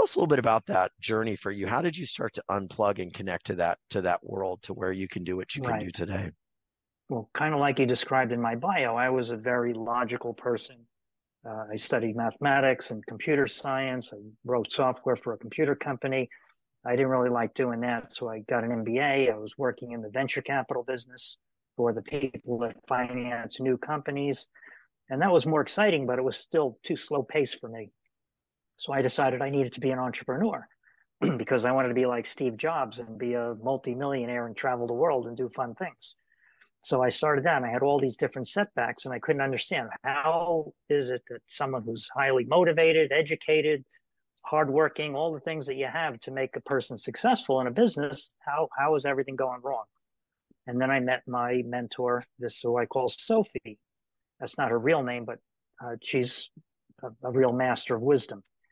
Tell us a little bit about that journey for you. How did you start to unplug and connect to that world, to where you can do what you can do today? Well, kind of like you described in my bio, I was a very logical person. I studied mathematics and computer science. I wrote software for a computer company. I didn't really like doing that, so I got an MBA. I was working in the venture capital business for the people that finance new companies. And that was more exciting, but it was still too slow paced for me. So I decided I needed to be an entrepreneur because I wanted to be like Steve Jobs and be a multimillionaire and travel the world and do fun things. So I started that, and I had all these different setbacks, and I couldn't understand, how is it that someone who's highly motivated, educated, hardworking, all the things that you have to make a person successful in a business, how is everything going wrong? And then I met my mentor, this who I call Sophie. That's not her real name, but she's a real master of wisdom.